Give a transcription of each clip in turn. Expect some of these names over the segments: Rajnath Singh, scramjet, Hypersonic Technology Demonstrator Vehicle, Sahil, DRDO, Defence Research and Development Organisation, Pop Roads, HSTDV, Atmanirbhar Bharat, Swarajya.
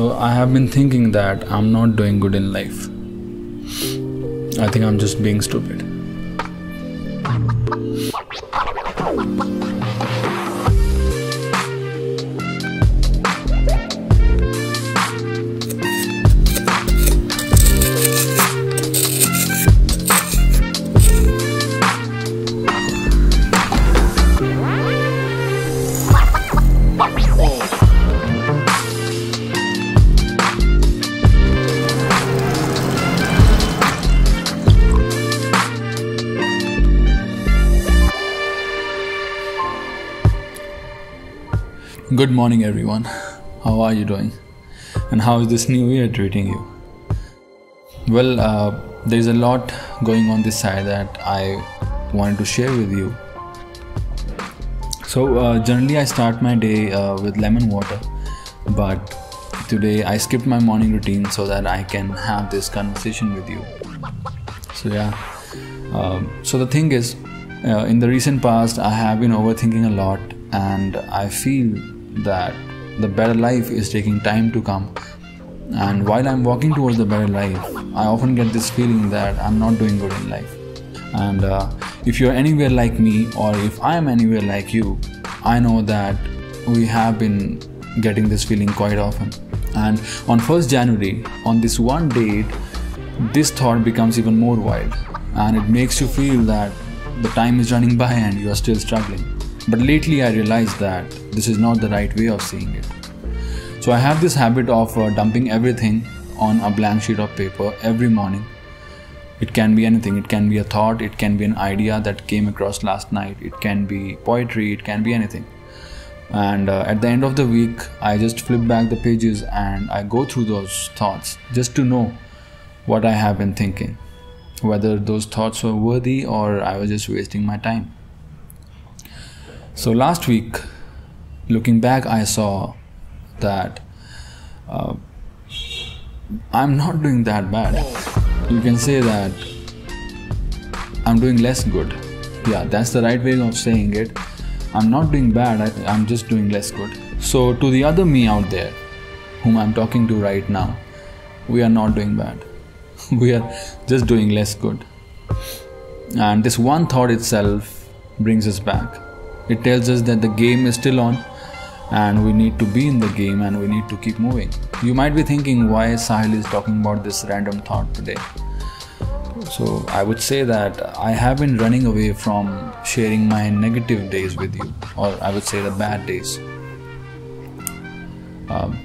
So I have been thinking that I'm not doing good in life. I think I'm just being stupid. Good morning everyone, how are you doing and how is this new year treating you? Well, there's a lot going on this side that I wanted to share with you. So generally I start my day with lemon water, but today I skipped my morning routine so that I can have this conversation with you. So yeah, so the thing is, in the recent past I have been overthinking a lot, and I feel that the better life is taking time to come. And while I'm walking towards the better life, I often get this feeling that I'm not doing good in life. And if you're anywhere like me, or if I'm anywhere like you, I know that we have been getting this feeling quite often. And on 1st January, on this one date, this thought becomes even more wild, and it makes you feel that the time is running by and you are still struggling. But lately I realized that this is not the right way of seeing it. So I have this habit of dumping everything on a blank sheet of paper every morning. It can be anything. It can be a thought, it can be an idea that came across last night, it can be poetry, it can be anything. And at the end of the week, I just flip back the pages and I go through those thoughts just to know what I have been thinking, whether those thoughts were worthy or I was just wasting my time. So last week, looking back, I saw that I'm not doing that bad. You can say that I'm doing less good. Yeah, that's the right way of saying it. I'm not doing bad, I'm just doing less good. So to the other me out there, whom I'm talking to right now, we are not doing bad. We are just doing less good. And this one thought itself brings us back. It tells us that the game is still on and we need to be in the game and we need to keep moving. You might be thinking why Sahil is talking about this random thought today. So I would say that I have been running away from sharing my negative days with you, or I would say the bad days.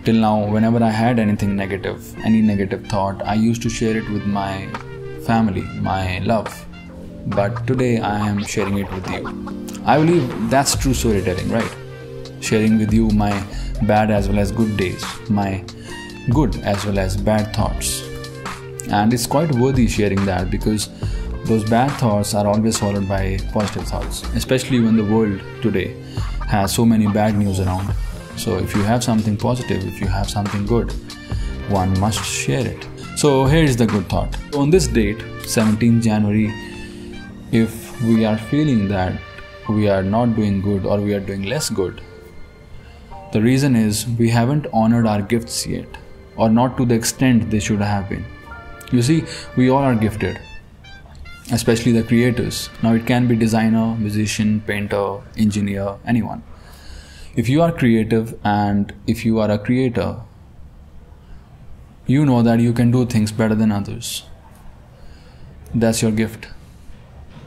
Till now, whenever I had anything negative, any negative thought, I used to share it with my family, my love. But today I am sharing it with you. I believe that's true storytelling, right? Sharing with you my bad as well as good days, my good as well as bad thoughts. And it's quite worthy sharing that, because those bad thoughts are always followed by positive thoughts, especially when the world today has so many bad news around. So if you have something positive, if you have something good, one must share it. So here is the good thought. On this date, 17th January, if we are feeling that we are not doing good or we are doing less good, the reason is we haven't honored our gifts yet, or not to the extent they should have been. You see, we all are gifted, especially the creators. Now it can be designer, musician, painter, engineer, anyone. If you are creative and if you are a creator, you know that you can do things better than others. That's your gift.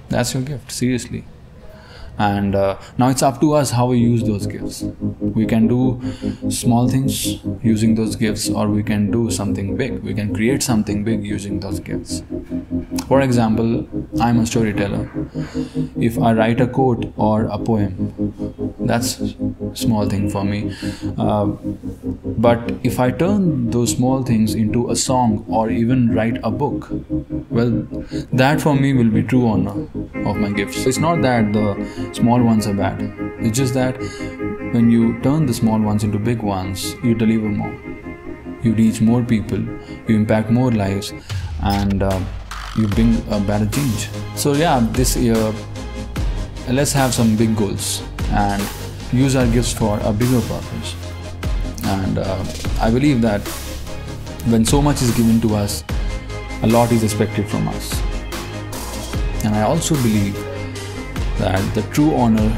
That's your gift, seriously. And now it's up to us how we use those gifts. We can do small things using those gifts, or we can do something big. We can create something big using those gifts. For example, I'm a storyteller. If I write a quote or a poem, that's a small thing for me. But if I turn those small things into a song or even write a book, well, that for me will be true honor of my gifts. It's not that the small ones are bad. It's just that when you turn the small ones into big ones, you deliver more. You reach more people, you impact more lives, and you bring a better change. So yeah, this year, let's have some big goals and use our gifts for a bigger purpose. And I believe that when so much is given to us, a lot is expected from us. And I also believe that the true honor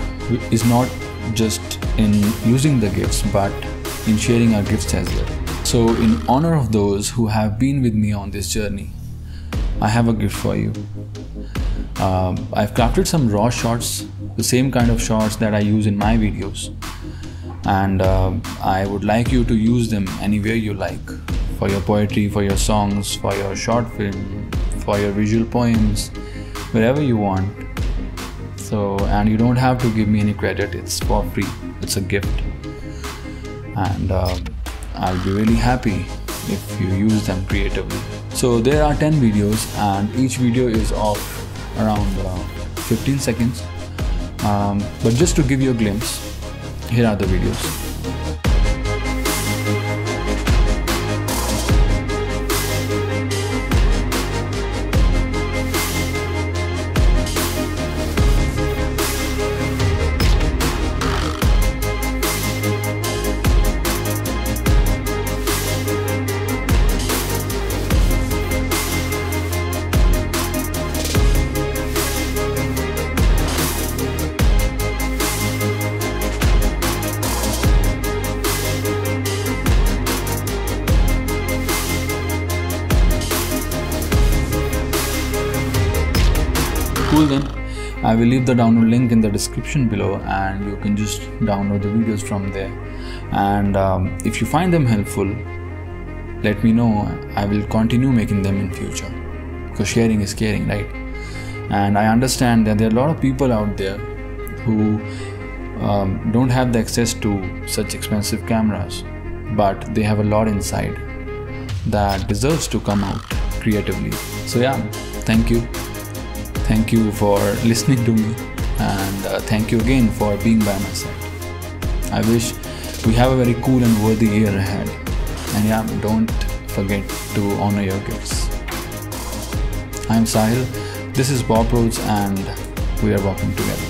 is not just in using the gifts, but in sharing our gifts as well. So in honor of those who have been with me on this journey, I have a gift for you. I've crafted some raw shots, the same kind of shots that I use in my videos. And I would like you to use them anywhere you like, for your poetry, for your songs, for your short film, for your visual poems, wherever you want. So, and you don't have to give me any credit, it's for free, it's a gift. And I'll be really happy if you use them creatively. So there are 10 videos and each video is of around 15 seconds. But just to give you a glimpse, here are the videos. Cool, then I will leave the download link in the description below and you can just download the videos from there. And if you find them helpful, let me know. I will continue making them in future, because sharing is caring, right? And I understand that there are a lot of people out there who don't have the access to such expensive cameras, but they have a lot inside that deserves to come out creatively. So yeah, thank you. Thank you for listening to me, and thank you again for being by my side. I wish we have a very cool and worthy year ahead. And yeah, don't forget to honor your gifts. I'm Sahil, this is Pop Roads, and we are walking together.